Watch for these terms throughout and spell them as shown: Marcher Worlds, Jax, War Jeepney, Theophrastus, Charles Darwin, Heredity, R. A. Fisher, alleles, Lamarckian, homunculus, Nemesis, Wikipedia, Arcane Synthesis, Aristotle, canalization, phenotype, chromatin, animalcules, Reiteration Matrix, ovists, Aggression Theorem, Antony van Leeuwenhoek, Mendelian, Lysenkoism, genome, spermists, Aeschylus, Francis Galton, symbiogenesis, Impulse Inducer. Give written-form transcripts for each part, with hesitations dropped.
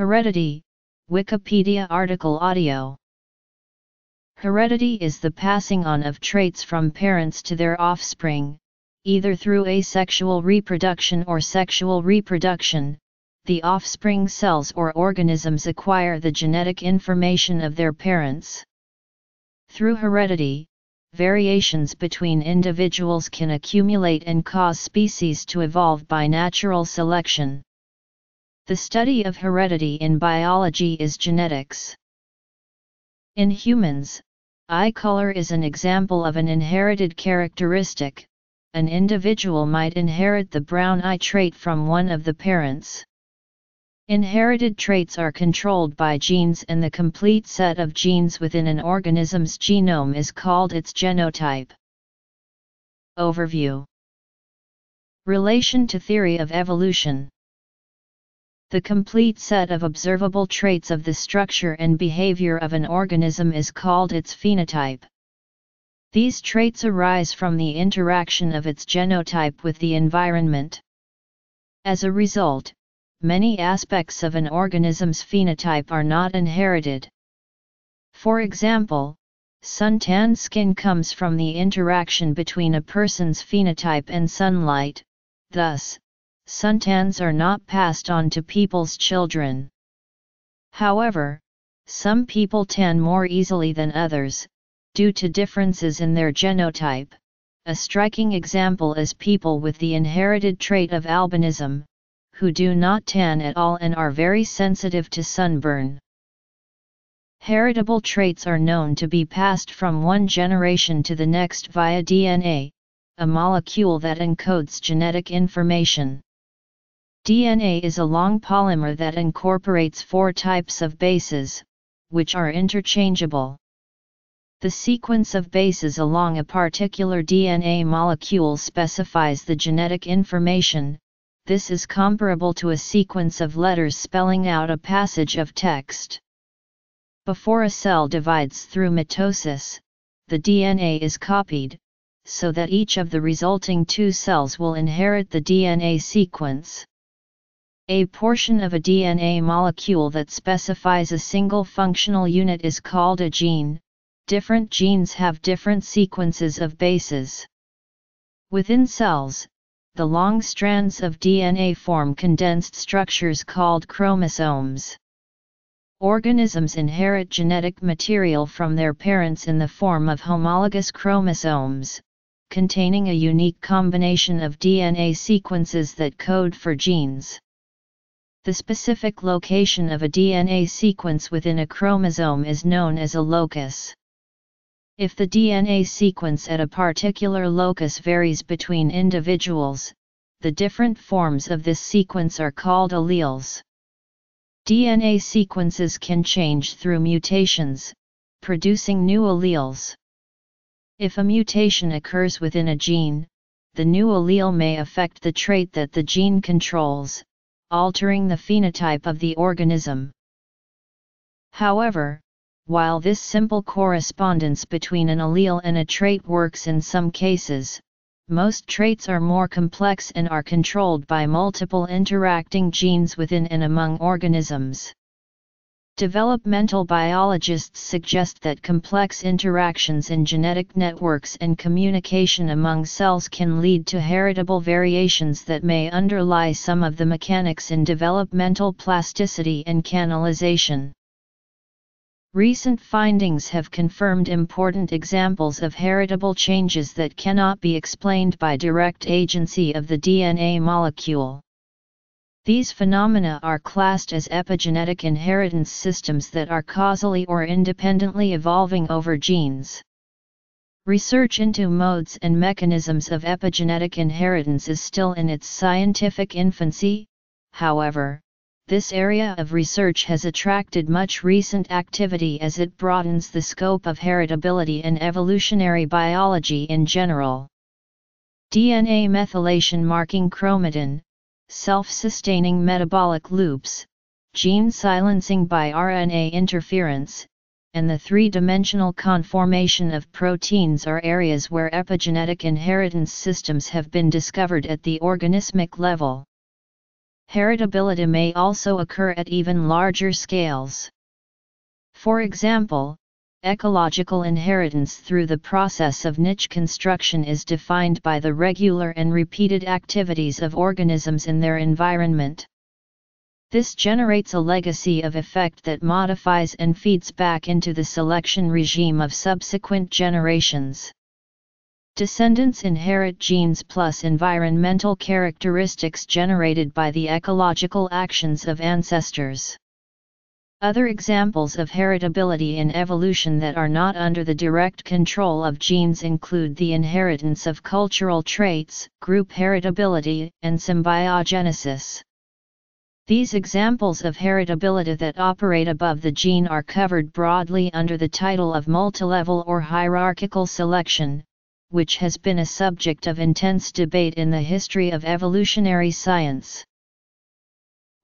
Heredity, Wikipedia article audio. Heredity is the passing on of traits from parents to their offspring, either through asexual reproduction or sexual reproduction. The offspring cells or organisms acquire the genetic information of their parents. Through heredity, variations between individuals can accumulate and cause species to evolve by natural selection. The study of heredity in biology is genetics. In humans, eye color is an example of an inherited characteristic. An individual might inherit the brown eye trait from one of the parents. Inherited traits are controlled by genes, and the complete set of genes within an organism's genome is called its genotype. Overview. Relation to theory of evolution. The complete set of observable traits of the structure and behavior of an organism is called its phenotype. These traits arise from the interaction of its genotype with the environment. As a result, many aspects of an organism's phenotype are not inherited. For example, suntan skin comes from the interaction between a person's phenotype and sunlight, thus, suntans are not passed on to people's children. However, some people tan more easily than others, due to differences in their genotype. A striking example is people with the inherited trait of albinism, who do not tan at all and are very sensitive to sunburn. Heritable traits are known to be passed from one generation to the next via DNA, a molecule that encodes genetic information. DNA is a long polymer that incorporates four types of bases, which are interchangeable. The sequence of bases along a particular DNA molecule specifies the genetic information. This is comparable to a sequence of letters spelling out a passage of text. Before a cell divides through mitosis, the DNA is copied, so that each of the resulting two cells will inherit the DNA sequence. A portion of a DNA molecule that specifies a single functional unit is called a gene. Different genes have different sequences of bases. Within cells, the long strands of DNA form condensed structures called chromosomes. Organisms inherit genetic material from their parents in the form of homologous chromosomes, containing a unique combination of DNA sequences that code for genes. The specific location of a DNA sequence within a chromosome is known as a locus. If the DNA sequence at a particular locus varies between individuals, the different forms of this sequence are called alleles. DNA sequences can change through mutations, producing new alleles. If a mutation occurs within a gene, the new allele may affect the trait that the gene controls, altering the phenotype of the organism. However, while this simple correspondence between an allele and a trait works in some cases, most traits are more complex and are controlled by multiple interacting genes within and among organisms. Developmental biologists suggest that complex interactions in genetic networks and communication among cells can lead to heritable variations that may underlie some of the mechanics in developmental plasticity and canalization. Recent findings have confirmed important examples of heritable changes that cannot be explained by direct agency of the DNA molecule. These phenomena are classed as epigenetic inheritance systems that are causally or independently evolving over genes. Research into modes and mechanisms of epigenetic inheritance is still in its scientific infancy, however. This area of research has attracted much recent activity as it broadens the scope of heritability and evolutionary biology in general. DNA methylation marking chromatin, self-sustaining metabolic loops, gene silencing by RNA interference, and the three-dimensional conformation of proteins are areas where epigenetic inheritance systems have been discovered at the organismic level. heritability may also occur at even larger scales. For example, ecological inheritance through the process of niche construction is defined by the regular and repeated activities of organisms in their environment. This generates a legacy of effect that modifies and feeds back into the selection regime of subsequent generations. Descendants inherit genes plus environmental characteristics generated by the ecological actions of ancestors. Other examples of heritability in evolution that are not under the direct control of genes include the inheritance of cultural traits, group heritability, and symbiogenesis. These examples of heritability that operate above the gene are covered broadly under the title of multilevel or hierarchical selection, which has been a subject of intense debate in the history of evolutionary science.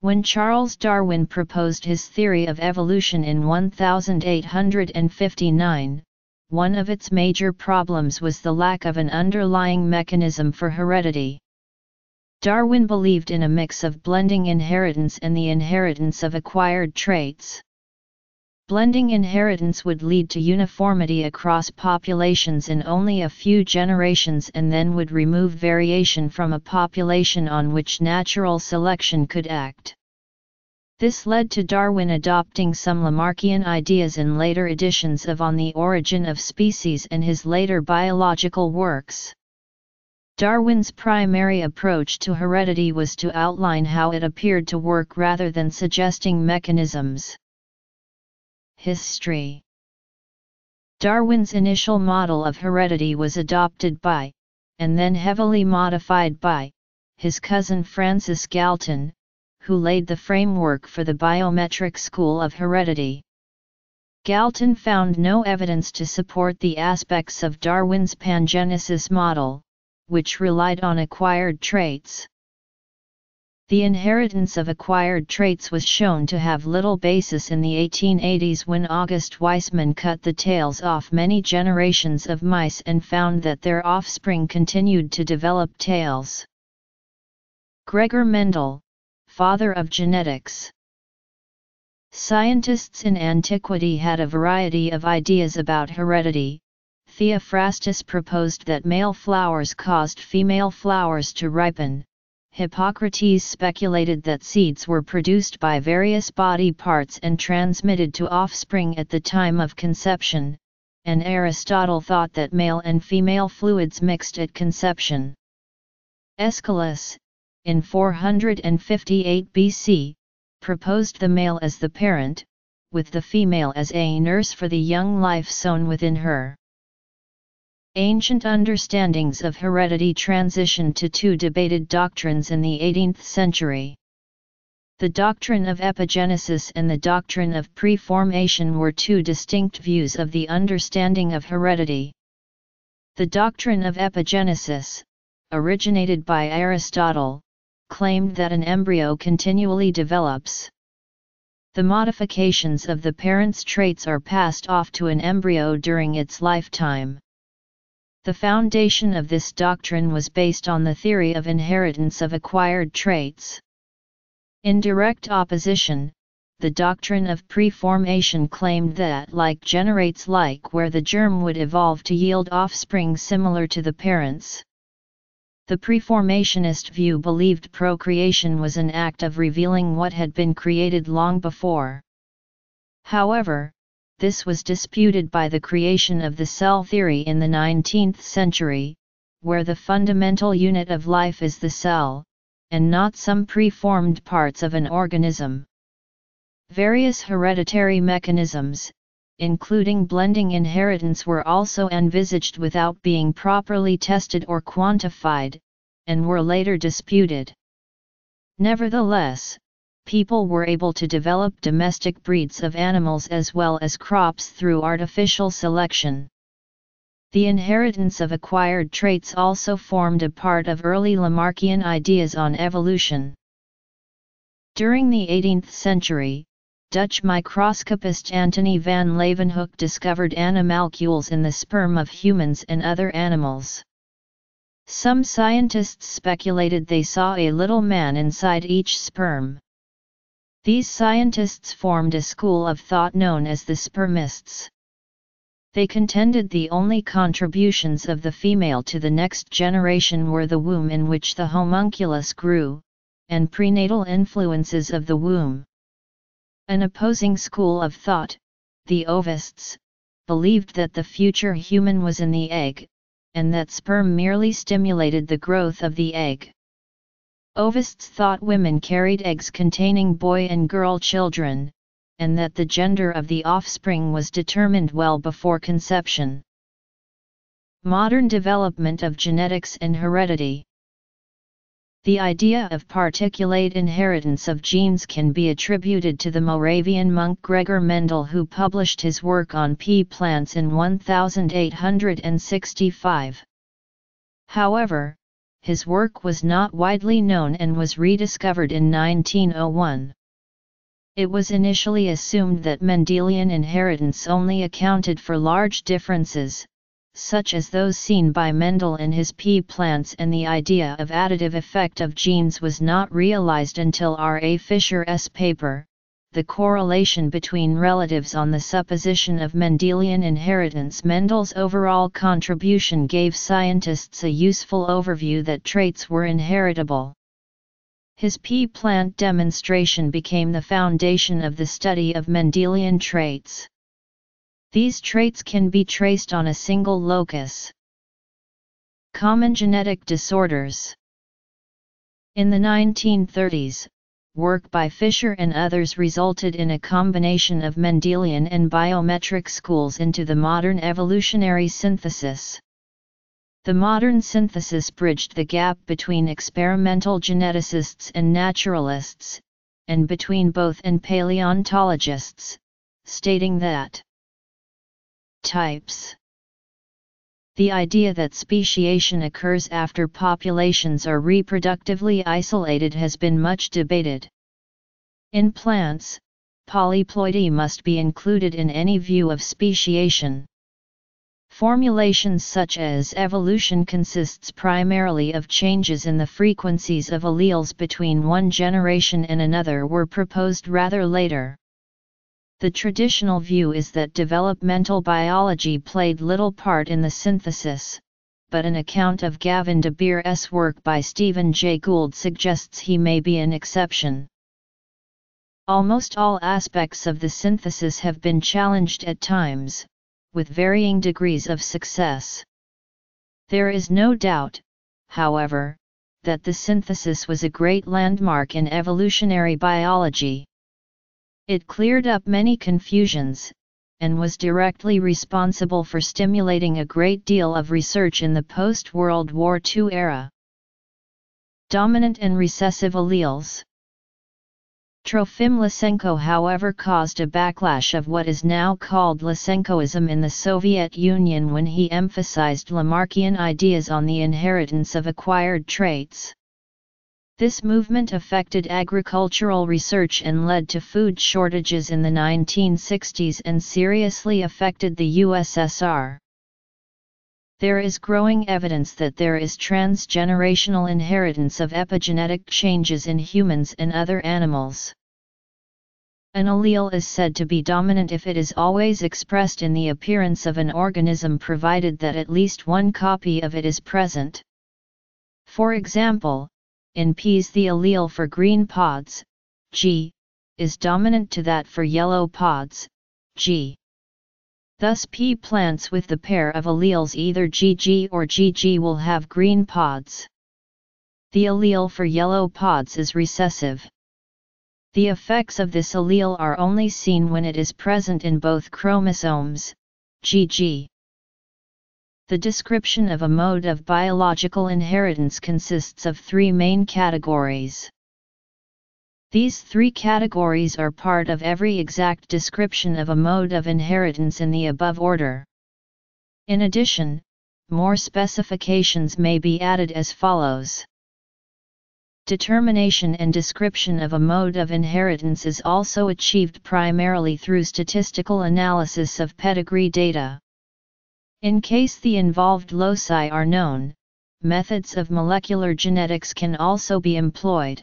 When Charles Darwin proposed his theory of evolution in 1859, one of its major problems was the lack of an underlying mechanism for heredity. Darwin believed in a mix of blending inheritance and the inheritance of acquired traits. Blending inheritance would lead to uniformity across populations in only a few generations and then would remove variation from a population on which natural selection could act. This led to Darwin adopting some Lamarckian ideas in later editions of On the Origin of Species and his later biological works. Darwin's primary approach to heredity was to outline how it appeared to work rather than suggesting mechanisms. History. Darwin's initial model of heredity was adopted by, and then heavily modified by, his cousin Francis Galton, who laid the framework for the biometric school of heredity. Galton found no evidence to support the aspects of Darwin's pangenesis model, which relied on acquired traits. The inheritance of acquired traits was shown to have little basis in the 1880s when August Weismann cut the tails off many generations of mice and found that their offspring continued to develop tails. Gregor Mendel, father of genetics. Scientists in antiquity had a variety of ideas about heredity. Theophrastus proposed that male flowers caused female flowers to ripen. Hippocrates speculated that seeds were produced by various body parts and transmitted to offspring at the time of conception, and Aristotle thought that male and female fluids mixed at conception. Aeschylus, in 458 BC, proposed the male as the parent, with the female as a nurse for the young life sown within her. Ancient understandings of heredity transitioned to two debated doctrines in the 18th century. The doctrine of epigenesis and the doctrine of preformation were two distinct views of the understanding of heredity. The doctrine of epigenesis, originated by Aristotle, claimed that an embryo continually develops. The modifications of the parent's traits are passed off to an embryo during its lifetime. The foundation of this doctrine was based on the theory of inheritance of acquired traits. In direct opposition, the doctrine of preformation claimed that like generates like, where the germ would evolve to yield offspring similar to the parents. The preformationist view believed procreation was an act of revealing what had been created long before. However, this was disputed by the creation of the cell theory in the 19th century, where the fundamental unit of life is the cell, and not some preformed parts of an organism. Various hereditary mechanisms, including blending inheritance, were also envisaged without being properly tested or quantified, and were later disputed. Nevertheless, people were able to develop domestic breeds of animals as well as crops through artificial selection. The inheritance of acquired traits also formed a part of early Lamarckian ideas on evolution. During the 18th century, Dutch microscopist Antony van Leeuwenhoek discovered animalcules in the sperm of humans and other animals. Some scientists speculated they saw a little man inside each sperm. These scientists formed a school of thought known as the spermists. They contended the only contributions of the female to the next generation were the womb in which the homunculus grew, and prenatal influences of the womb. An opposing school of thought, the ovists, believed that the future human was in the egg, and that sperm merely stimulated the growth of the egg. Ovists thought women carried eggs containing boy and girl children, and that the gender of the offspring was determined well before conception. Modern development of genetics and heredity. The idea of particulate inheritance of genes can be attributed to the Moravian monk Gregor Mendel, who published his work on pea plants in 1865. However, his work was not widely known and was rediscovered in 1901. It was initially assumed that Mendelian inheritance only accounted for large differences, such as those seen by Mendel in his pea plants, and the idea of additive effect of genes was not realized until R. A. Fisher's paper, The Correlation Between Relatives on the Supposition of Mendelian Inheritance. Mendel's overall contribution gave scientists a useful overview that traits were inheritable. His pea plant demonstration became the foundation of the study of Mendelian traits. These traits can be traced on a single locus. Common genetic disorders. In the 1930s, work by Fisher and others resulted in a combination of Mendelian and biometric schools into the modern evolutionary synthesis. The modern synthesis bridged the gap between experimental geneticists and naturalists, and between both and paleontologists, stating that types. The idea that speciation occurs after populations are reproductively isolated has been much debated. In plants, polyploidy must be included in any view of speciation. Formulations such as evolution consists primarily of changes in the frequencies of alleles between one generation and another were proposed rather later. The traditional view is that developmental biology played little part in the synthesis, but an account of Gavin de Beer's work by Stephen Jay Gould suggests he may be an exception. Almost all aspects of the synthesis have been challenged at times, with varying degrees of success. There is no doubt, however, that the synthesis was a great landmark in evolutionary biology. It cleared up many confusions, and was directly responsible for stimulating a great deal of research in the post-World War II era. Dominant and recessive alleles. Trofim Lysenko, however, caused a backlash of what is now called Lysenkoism in the Soviet Union when he emphasized Lamarckian ideas on the inheritance of acquired traits. This movement affected agricultural research and led to food shortages in the 1960s and seriously affected the USSR. There is growing evidence that there is transgenerational inheritance of epigenetic changes in humans and other animals. An allele is said to be dominant if it is always expressed in the appearance of an organism, provided that at least one copy of it is present. For example, in peas, the allele for green pods, G, is dominant to that for yellow pods, G. Thus pea plants with the pair of alleles either GG or GG will have green pods. The allele for yellow pods is recessive. The effects of this allele are only seen when it is present in both chromosomes, GG. The description of a mode of biological inheritance consists of three main categories. These three categories are part of every exact description of a mode of inheritance in the above order. In addition, more specifications may be added as follows. Determination and description of a mode of inheritance is also achieved primarily through statistical analysis of pedigree data. In case the involved loci are known, methods of molecular genetics can also be employed.